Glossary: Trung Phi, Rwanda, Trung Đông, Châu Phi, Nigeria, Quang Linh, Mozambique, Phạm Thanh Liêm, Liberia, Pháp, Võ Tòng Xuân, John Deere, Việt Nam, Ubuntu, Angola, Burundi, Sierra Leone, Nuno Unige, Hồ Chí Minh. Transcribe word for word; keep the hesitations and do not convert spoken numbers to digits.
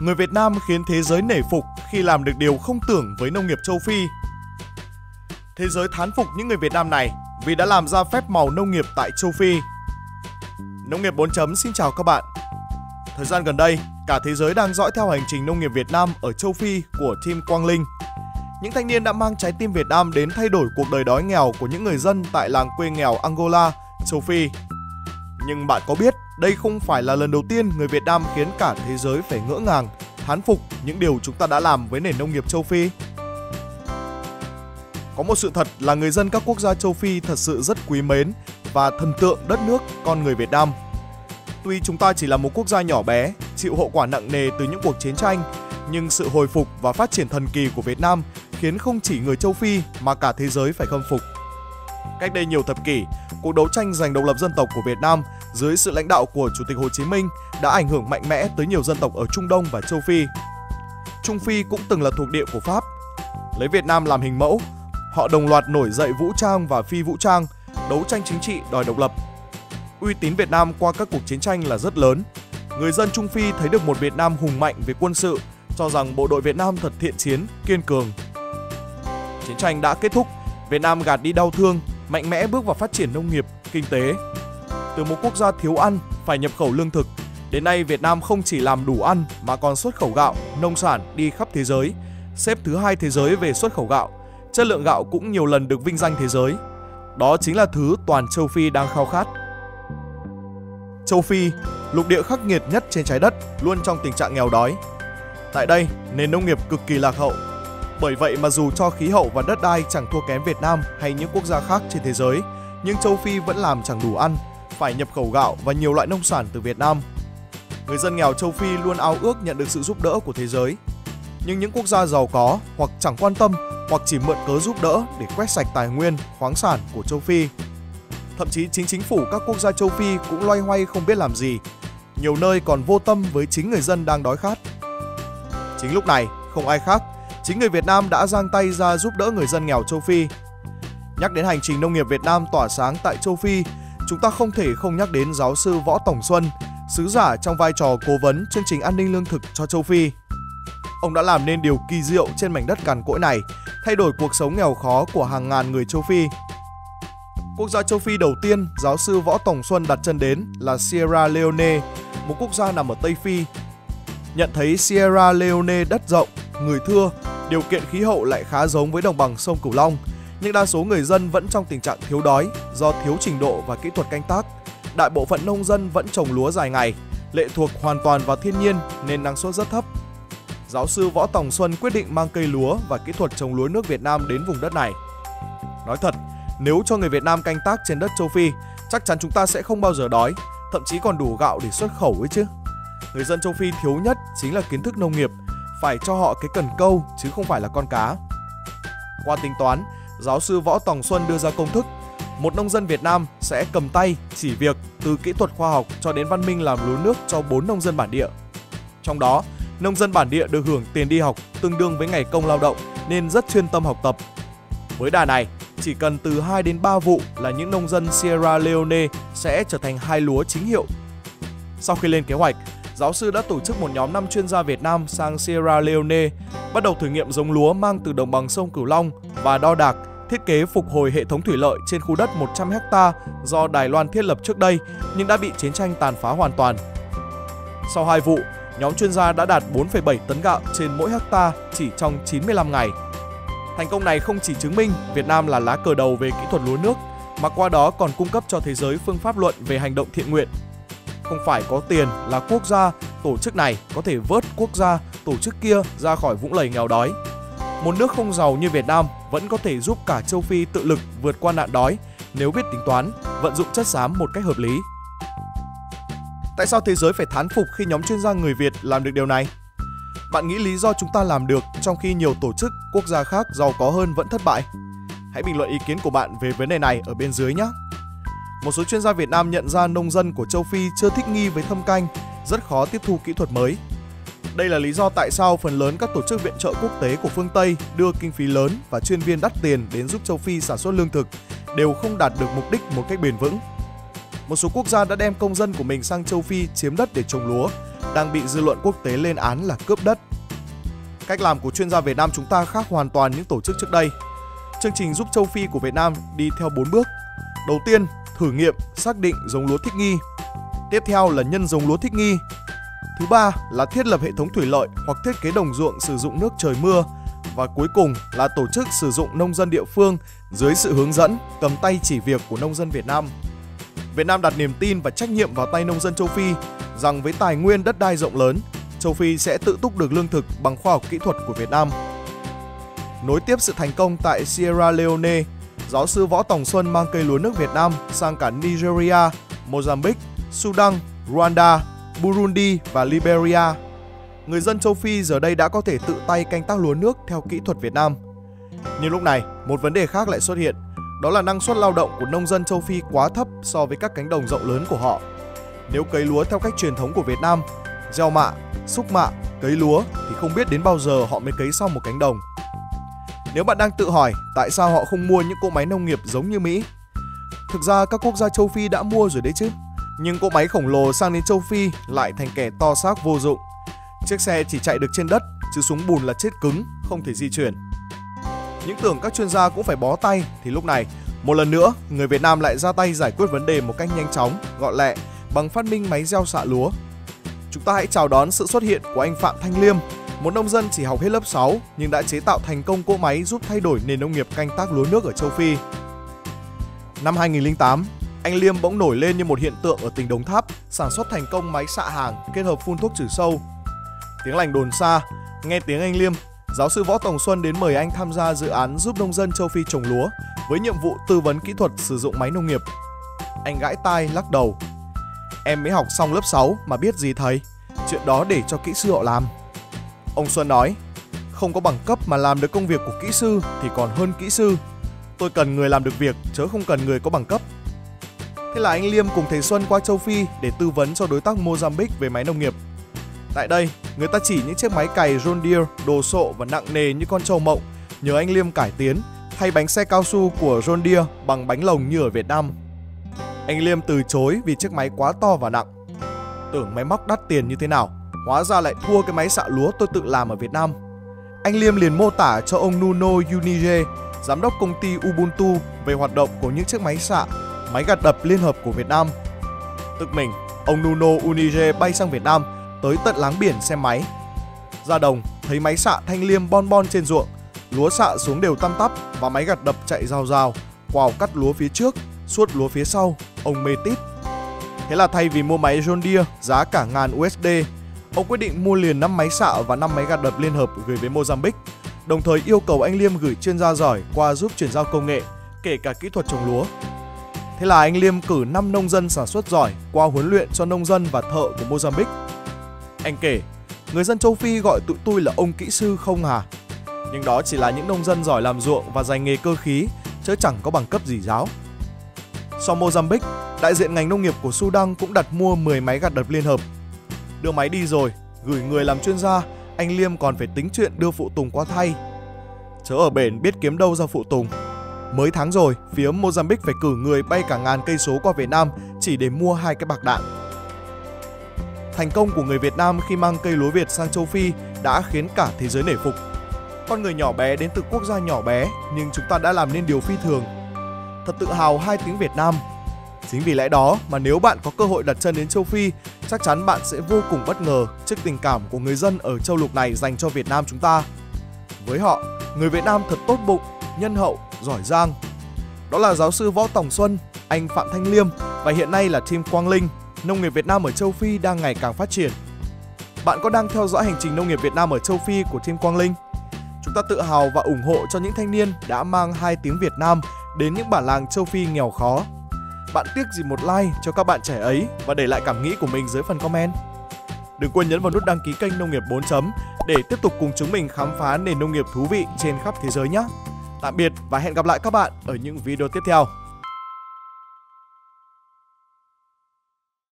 Người Việt Nam khiến thế giới nể phục khi làm được điều không tưởng với nông nghiệp châu Phi. Thế giới thán phục những người Việt Nam này vì đã làm ra phép màu nông nghiệp tại châu Phi. Nông nghiệp bốn chấm xin chào các bạn. Thời gian gần đây, cả thế giới đang dõi theo hành trình nông nghiệp Việt Nam ở châu Phi của team Quang Linh. Những thanh niên đã mang trái tim Việt Nam đến thay đổi cuộc đời đói nghèo của những người dân tại làng quê nghèo Angola, châu Phi. Nhưng bạn có biết, đây không phải là lần đầu tiên người Việt Nam khiến cả thế giới phải ngỡ ngàng, thán phục những điều chúng ta đã làm với nền nông nghiệp châu Phi. Có một sự thật là người dân các quốc gia châu Phi thật sự rất quý mến và thần tượng đất nước con người Việt Nam. Tuy chúng ta chỉ là một quốc gia nhỏ bé, chịu hậu quả nặng nề từ những cuộc chiến tranh, nhưng sự hồi phục và phát triển thần kỳ của Việt Nam khiến không chỉ người châu Phi mà cả thế giới phải khâm phục. Cách đây nhiều thập kỷ, cuộc đấu tranh giành độc lập dân tộc của Việt Nam dưới sự lãnh đạo của Chủ tịch Hồ Chí Minh đã ảnh hưởng mạnh mẽ tới nhiều dân tộc ở Trung Đông và châu Phi. Trung Phi cũng từng là thuộc địa của Pháp. Lấy Việt Nam làm hình mẫu, họ đồng loạt nổi dậy vũ trang và phi vũ trang, đấu tranh chính trị đòi độc lập. Uy tín Việt Nam qua các cuộc chiến tranh là rất lớn. Người dân Trung Phi thấy được một Việt Nam hùng mạnh về quân sự, cho rằng bộ đội Việt Nam thật thiện chiến, kiên cường. Chiến tranh đã kết thúc, Việt Nam gạt đi đau thương, mạnh mẽ bước vào phát triển nông nghiệp, kinh tế. Từ một quốc gia thiếu ăn, phải nhập khẩu lương thực, đến nay Việt Nam không chỉ làm đủ ăn mà còn xuất khẩu gạo, nông sản đi khắp thế giới, xếp thứ hai thế giới về xuất khẩu gạo. Chất lượng gạo cũng nhiều lần được vinh danh thế giới. Đó chính là thứ toàn châu Phi đang khao khát. Châu Phi, lục địa khắc nghiệt nhất trên trái đất, luôn trong tình trạng nghèo đói. Tại đây, nền nông nghiệp cực kỳ lạc hậu. Bởi vậy mà dù cho khí hậu và đất đai chẳng thua kém Việt Nam hay những quốc gia khác trên thế giới, nhưng châu Phi vẫn làm chẳng đủ ăn, phải nhập khẩu gạo và nhiều loại nông sản từ Việt Nam. Người dân nghèo châu Phi luôn ao ước nhận được sự giúp đỡ của thế giới. Nhưng những quốc gia giàu có hoặc chẳng quan tâm hoặc chỉ mượn cớ giúp đỡ để quét sạch tài nguyên, khoáng sản của châu Phi. Thậm chí chính chính phủ các quốc gia châu Phi cũng loay hoay không biết làm gì. Nhiều nơi còn vô tâm với chính người dân đang đói khát. Chính lúc này, không ai khác, chính người Việt Nam đã giang tay ra giúp đỡ người dân nghèo châu Phi. Nhắc đến hành trình nông nghiệp Việt Nam tỏa sáng tại châu Phi, chúng ta không thể không nhắc đến giáo sư Võ Tòng Xuân, sứ giả trong vai trò cố vấn chương trình an ninh lương thực cho châu Phi. Ông đã làm nên điều kỳ diệu trên mảnh đất cằn cỗi này, thay đổi cuộc sống nghèo khó của hàng ngàn người châu Phi. Quốc gia châu Phi đầu tiên giáo sư Võ Tòng Xuân đặt chân đến là Sierra Leone, một quốc gia nằm ở Tây Phi. Nhận thấy Sierra Leone đất rộng, người thưa, điều kiện khí hậu lại khá giống với đồng bằng sông Cửu Long, nhưng đa số người dân vẫn trong tình trạng thiếu đói do thiếu trình độ và kỹ thuật canh tác. Đại bộ phận nông dân vẫn trồng lúa dài ngày, lệ thuộc hoàn toàn vào thiên nhiên nên năng suất rất thấp. Giáo sư Võ Tòng Xuân quyết định mang cây lúa và kỹ thuật trồng lúa nước Việt Nam đến vùng đất này. Nói thật, nếu cho người Việt Nam canh tác trên đất châu Phi, chắc chắn chúng ta sẽ không bao giờ đói, thậm chí còn đủ gạo để xuất khẩu ấy chứ. Người dân châu Phi thiếu nhất chính là kiến thức nông nghiệp, phải cho họ cái cần câu chứ không phải là con cá. Qua tính toán, giáo sư Võ Tòng Xuân đưa ra công thức, một nông dân Việt Nam sẽ cầm tay, chỉ việc từ kỹ thuật khoa học cho đến văn minh làm lúa nước cho bốn nông dân bản địa. Trong đó, nông dân bản địa được hưởng tiền đi học tương đương với ngày công lao động nên rất chuyên tâm học tập. Với đà này, chỉ cần từ hai đến ba vụ là những nông dân Sierra Leone sẽ trở thành hai lúa chính hiệu. Sau khi lên kế hoạch, giáo sư đã tổ chức một nhóm năm chuyên gia Việt Nam sang Sierra Leone, bắt đầu thử nghiệm giống lúa mang từ đồng bằng sông Cửu Long và đo đạc, thiết kế phục hồi hệ thống thủy lợi trên khu đất một trăm héc ta do Đài Loan thiết lập trước đây nhưng đã bị chiến tranh tàn phá hoàn toàn. Sau hai vụ, nhóm chuyên gia đã đạt bốn phẩy bảy tấn gạo trên mỗi héc ta chỉ trong chín mươi lăm ngày. Thành công này không chỉ chứng minh Việt Nam là lá cờ đầu về kỹ thuật lúa nước, mà qua đó còn cung cấp cho thế giới phương pháp luận về hành động thiện nguyện. Không phải có tiền là quốc gia, tổ chức này có thể vớt quốc gia, tổ chức kia ra khỏi vũng lầy nghèo đói. Một nước không giàu như Việt Nam vẫn có thể giúp cả châu Phi tự lực vượt qua nạn đói nếu biết tính toán, vận dụng chất xám một cách hợp lý. Tại sao thế giới phải thán phục khi nhóm chuyên gia người Việt làm được điều này? Bạn nghĩ lý do chúng ta làm được trong khi nhiều tổ chức, quốc gia khác giàu có hơn vẫn thất bại? Hãy bình luận ý kiến của bạn về vấn đề này ở bên dưới nhé! Một số chuyên gia Việt Nam nhận ra nông dân của châu Phi chưa thích nghi với thâm canh, rất khó tiếp thu kỹ thuật mới. Đây là lý do tại sao phần lớn các tổ chức viện trợ quốc tế của phương Tây đưa kinh phí lớn và chuyên viên đắt tiền đến giúp châu Phi sản xuất lương thực đều không đạt được mục đích một cách bền vững. Một số quốc gia đã đem công dân của mình sang châu Phi chiếm đất để trồng lúa, đang bị dư luận quốc tế lên án là cướp đất. Cách làm của chuyên gia Việt Nam chúng ta khác hoàn toàn những tổ chức trước đây. Chương trình giúp châu Phi của Việt Nam đi theo bốn bước. Đầu tiên, thử nghiệm, xác định giống lúa thích nghi. Tiếp theo là nhân giống lúa thích nghi. Thứ ba là thiết lập hệ thống thủy lợi hoặc thiết kế đồng ruộng sử dụng nước trời mưa. Và cuối cùng là tổ chức sử dụng nông dân địa phương dưới sự hướng dẫn, cầm tay chỉ việc của nông dân Việt Nam. Việt Nam đặt niềm tin và trách nhiệm vào tay nông dân châu Phi rằng với tài nguyên đất đai rộng lớn, châu Phi sẽ tự túc được lương thực bằng khoa học kỹ thuật của Việt Nam. Nối tiếp sự thành công tại Sierra Leone, giáo sư Võ Tòng Xuân mang cây lúa nước Việt Nam sang cả Nigeria, Mozambique, Sudan, Rwanda, Burundi và Liberia. Người dân châu Phi giờ đây đã có thể tự tay canh tác lúa nước theo kỹ thuật Việt Nam. Nhưng lúc này, một vấn đề khác lại xuất hiện, đó là năng suất lao động của nông dân châu Phi quá thấp so với các cánh đồng rộng lớn của họ. Nếu cấy lúa theo cách truyền thống của Việt Nam, gieo mạ, xúc mạ, cấy lúa thì không biết đến bao giờ họ mới cấy xong một cánh đồng. Nếu bạn đang tự hỏi tại sao họ không mua những cỗ máy nông nghiệp giống như Mỹ? Thực ra các quốc gia châu Phi đã mua rồi đấy chứ. Nhưng cỗ máy khổng lồ sang đến châu Phi lại thành kẻ to xác vô dụng. Chiếc xe chỉ chạy được trên đất, chứ xuống bùn là chết cứng, không thể di chuyển. Những tưởng các chuyên gia cũng phải bó tay thì lúc này, một lần nữa, người Việt Nam lại ra tay giải quyết vấn đề một cách nhanh chóng, gọn lẹ bằng phát minh máy gieo xạ lúa. Chúng ta hãy chào đón sự xuất hiện của anh Phạm Thanh Liêm, một nông dân chỉ học hết lớp sáu nhưng đã chế tạo thành công cỗ máy giúp thay đổi nền nông nghiệp canh tác lúa nước ở châu Phi. Năm hai nghìn không trăm lẻ tám, anh Liêm bỗng nổi lên như một hiện tượng ở tỉnh Đồng Tháp, sản xuất thành công máy xạ hàng kết hợp phun thuốc trừ sâu. Tiếng lành đồn xa, nghe tiếng anh Liêm, giáo sư Võ Tòng Xuân đến mời anh tham gia dự án giúp nông dân châu Phi trồng lúa với nhiệm vụ tư vấn kỹ thuật sử dụng máy nông nghiệp. Anh gãi tai lắc đầu. Em mới học xong lớp sáu mà biết gì thầy, chuyện đó để cho kỹ sư họ làm. Ông Xuân nói, không có bằng cấp mà làm được công việc của kỹ sư thì còn hơn kỹ sư. Tôi cần người làm được việc chứ không cần người có bằng cấp. Thế là anh Liêm cùng thầy Xuân qua châu Phi để tư vấn cho đối tác Mozambique về máy nông nghiệp. Tại đây, người ta chỉ những chiếc máy cày John Deere đồ sộ và nặng nề như con trâu mộng, nhờ anh Liêm cải tiến, thay bánh xe cao su của John Deere bằng bánh lồng như ở Việt Nam. Anh Liêm từ chối vì chiếc máy quá to và nặng. Tưởng máy móc đắt tiền như thế nào, hóa ra lại thua cái máy xạ lúa tôi tự làm ở Việt Nam. Anh Liêm liền mô tả cho ông Nuno Unige, giám đốc công ty Ubuntu về hoạt động của những chiếc máy xạ, máy gặt đập liên hợp của Việt Nam. Tức mình, ông Nuno Unige bay sang Việt Nam, tới tận láng biển xem máy. Ra đồng, thấy máy xạ Thanh Liêm bon bon trên ruộng, lúa xạ xuống đều tăm tắp và máy gặt đập chạy rào rào, quào cắt lúa phía trước, suốt lúa phía sau, ông mê tít. Thế là thay vì mua máy John Deere giá cả ngàn u ét đê, ông quyết định mua liền năm máy xạ và năm máy gặt đập liên hợp gửi về Mozambique, đồng thời yêu cầu anh Liêm gửi chuyên gia giỏi qua giúp chuyển giao công nghệ, kể cả kỹ thuật trồng lúa. Thế là anh Liêm cử năm nông dân sản xuất giỏi qua huấn luyện cho nông dân và thợ của Mozambique. Anh kể, người dân châu Phi gọi tụi tôi là ông kỹ sư không hả? Nhưng đó chỉ là những nông dân giỏi làm ruộng và dành nghề cơ khí, chứ chẳng có bằng cấp gì giáo. Sau Mozambique, đại diện ngành nông nghiệp của Sudan cũng đặt mua mười máy gặt đập liên hợp. Đưa máy đi rồi, gửi người làm chuyên gia, anh Liêm còn phải tính chuyện đưa phụ tùng qua thay. Chớ ở bển biết kiếm đâu ra phụ tùng. Mới tháng rồi, phía Mozambique phải cử người bay cả ngàn cây số qua Việt Nam chỉ để mua hai cái bạc đạn. Thành công của người Việt Nam khi mang cây lúa Việt sang châu Phi đã khiến cả thế giới nể phục. Con người nhỏ bé đến từ quốc gia nhỏ bé nhưng chúng ta đã làm nên điều phi thường. Thật tự hào hai tiếng Việt Nam. Chính vì lẽ đó mà nếu bạn có cơ hội đặt chân đến châu Phi, chắc chắn bạn sẽ vô cùng bất ngờ trước tình cảm của người dân ở châu lục này dành cho Việt Nam chúng ta. Với họ, người Việt Nam thật tốt bụng, nhân hậu, giỏi giang. Đó là giáo sư Võ Tòng Xuân, anh Phạm Thanh Liêm và hiện nay là team Quang Linh. Nông nghiệp Việt Nam ở châu Phi đang ngày càng phát triển. Bạn có đang theo dõi hành trình nông nghiệp Việt Nam ở châu Phi của team Quang Linh? Chúng ta tự hào và ủng hộ cho những thanh niên đã mang hai tiếng Việt Nam đến những bản làng châu Phi nghèo khó. Bạn tiếc gì một like cho các bạn trẻ ấy và để lại cảm nghĩ của mình dưới phần comment. Đừng quên nhấn vào nút đăng ký kênh Nông nghiệp bốn chấm để tiếp tục cùng chúng mình khám phá nền nông nghiệp thú vị trên khắp thế giới nhé. Tạm biệt và hẹn gặp lại các bạn ở những video tiếp theo.